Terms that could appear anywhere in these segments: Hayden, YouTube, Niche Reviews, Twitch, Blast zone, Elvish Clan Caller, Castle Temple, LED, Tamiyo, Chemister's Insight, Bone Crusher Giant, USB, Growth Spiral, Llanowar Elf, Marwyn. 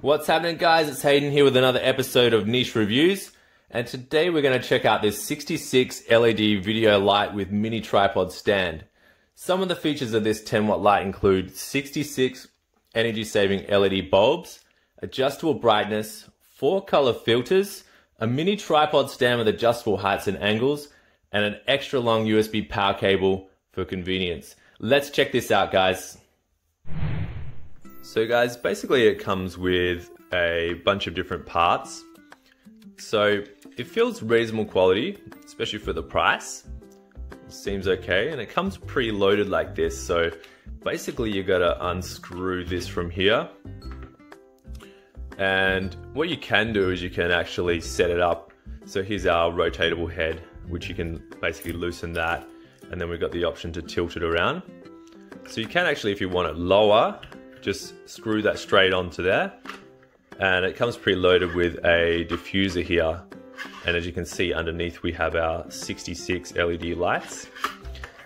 What's happening, guys? It's Hayden here with another episode of Niche Reviews, and today we're going to check out this 66 LED video light with mini tripod stand. Some of the features of this 10 watt light include 66 energy saving LED bulbs, adjustable brightness, 4 color filters, a mini tripod stand with adjustable heights and angles, and an extra long USB power cable for convenience. Let's check this out, guys. So guys, basically it comes with a bunch of different parts. So it feels reasonable quality, especially for the price. It seems okay, and it comes pre-loaded like this. So basically you gotta unscrew this from here. And what you can do is you can actually set it up. So here's our rotatable head, which you can basically loosen that. And then we've got the option to tilt it around. So you can actually, if you want it lower, just screw that straight onto there, and it comes preloaded with a diffuser here. And as you can see underneath, we have our 66 LED lights.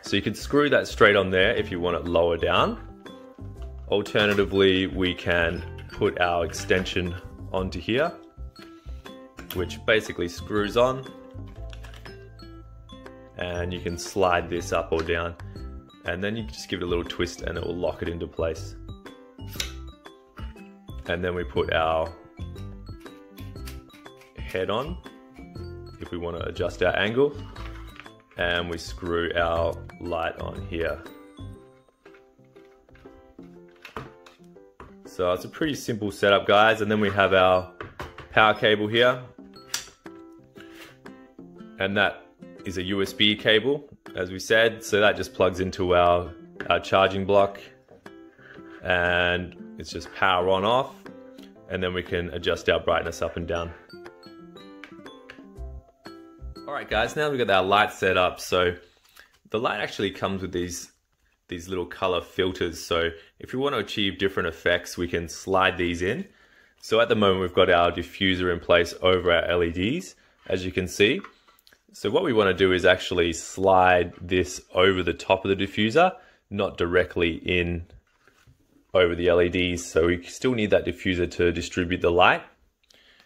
So you can screw that straight on there if you want it lower down. Alternatively, we can put our extension onto here, which basically screws on, and you can slide this up or down, and then you just give it a little twist and it will lock it into place. And then we put our head on if we want to adjust our angle, and we screw our light on here. So it's a pretty simple setup, guys. And then we have our power cable here, and that is a USB cable, as we said. So that just plugs into our charging block, and it's just power on off, and then we can adjust our brightness up and down. Alright guys, now we've got our light set up. So the light actually comes with these little color filters. So if you want to achieve different effects, we can slide these in. So at the moment we've got our diffuser in place over our LEDs, as you can see. So what we want to do is actually slide this over the top of the diffuser, not directly in over the LEDs, so we still need that diffuser to distribute the light,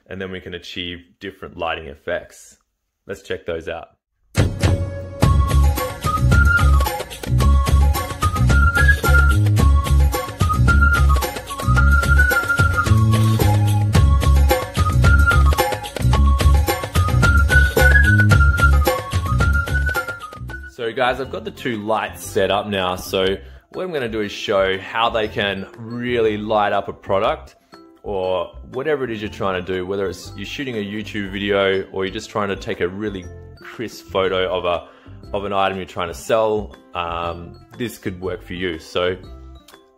and then we can achieve different lighting effects. Let's check those out. So guys, I've got the two lights set up now, so what I'm going to do is show how they can really light up a product, or whatever it is you're trying to do, whether it's you're shooting a YouTube video or you're just trying to take a really crisp photo of an item you're trying to sell. This could work for you. So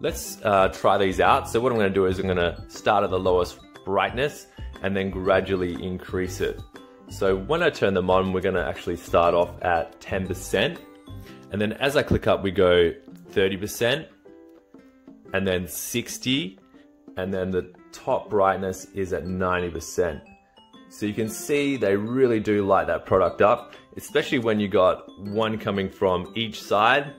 let's try these out. So what I'm going to do is I'm going to start at the lowest brightness and then gradually increase it. So when I turn them on, we're going to actually start off at 10%. And then as I click up, we go 30%, and then 60%, and then the top brightness is at 90%. So you can see they really do light that product up, especially when you got one coming from each side,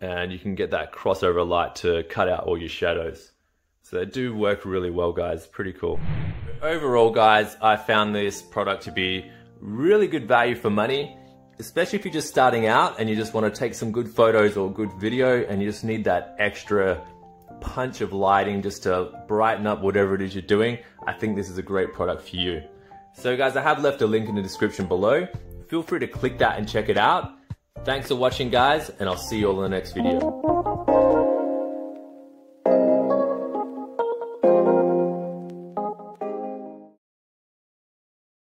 and you can get that crossover light to cut out all your shadows. So they do work really well, guys. Pretty cool. Overall, guys, I found this product to be really good value for money, especially if you're just starting out and you just want to take some good photos or good video and you just need that extra punch of lighting just to brighten up whatever it is you're doing. I think this is a great product for you. So guys, I have left a link in the description below. Feel free to click that and check it out. Thanks for watching, guys, and I'll see you all in the next video.